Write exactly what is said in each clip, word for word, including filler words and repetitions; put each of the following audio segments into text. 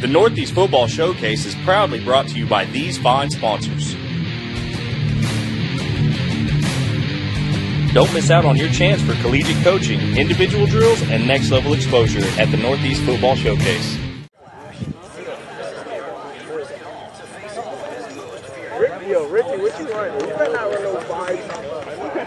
The Northeast Football Showcase is proudly brought to you by these fine sponsors. Don't miss out on your chance for collegiate coaching, individual drills, and next-level exposure at the Northeast Football Showcase. Rick, yo, Ricky, what you want? You better not run no five. Good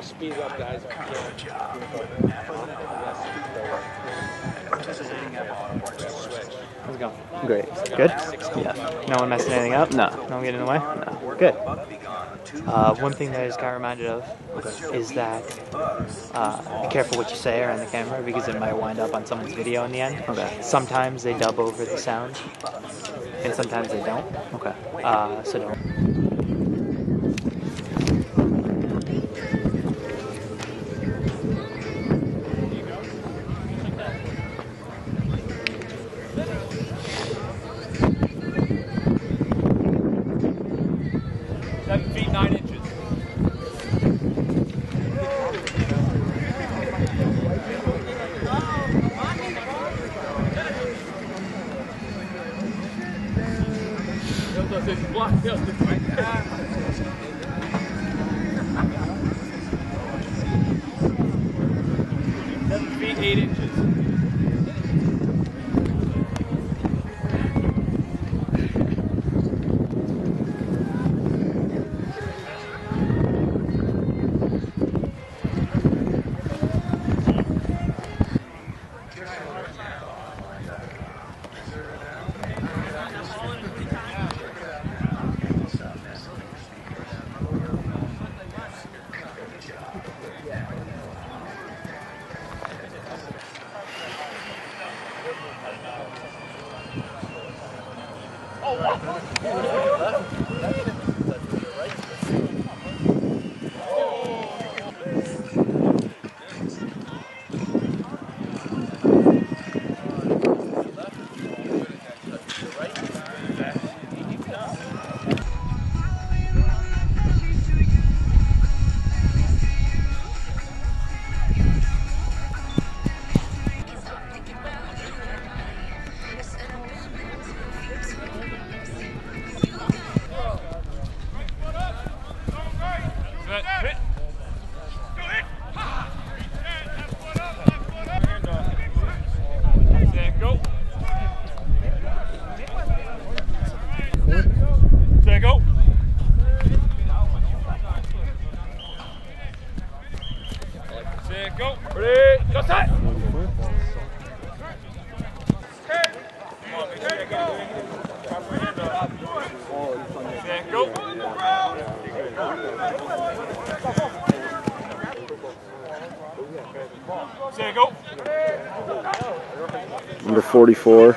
Speed up, guys. Good job. How's it going? Great. Good? Yeah. No one messing anything up? No. No one getting in the way? No. Good. Uh, one thing that I just got reminded of is that uh, be careful what you say around the camera because it might wind up on someone's video in the end. Okay. Sometimes they dub over the sound. And sometimes they don't. Okay. Uh, so don't. Seven feet, nine inches. Seven feet, eight inches. Number forty-four.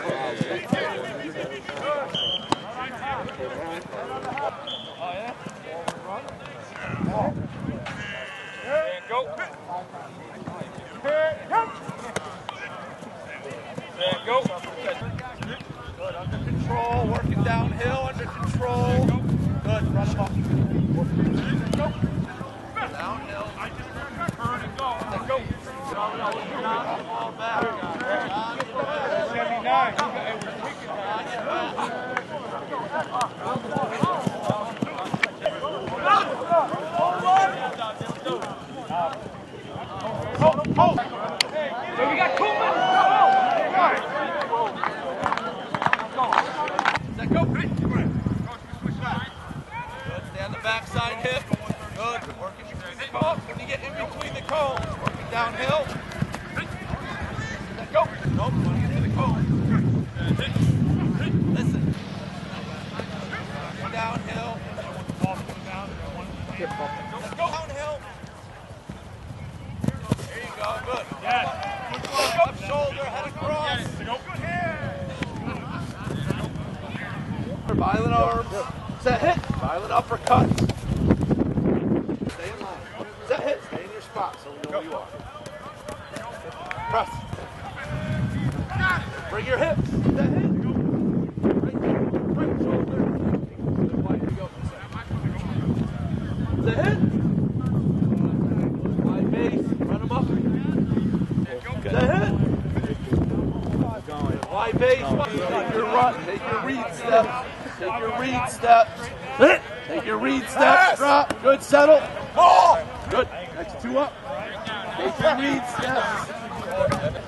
Violent arms. Set hit. Violent uppercuts. Stay in line. Set hit. Stay in your spot so we know where you are. Press. Bring your hips. Set hit. Right there. Right shoulder. Set hit. Wide base. Run them up. Set hit. Wide base, take your run, take your read steps, take your read steps, take your read steps, drop, good settle, good, next two up, take your read steps.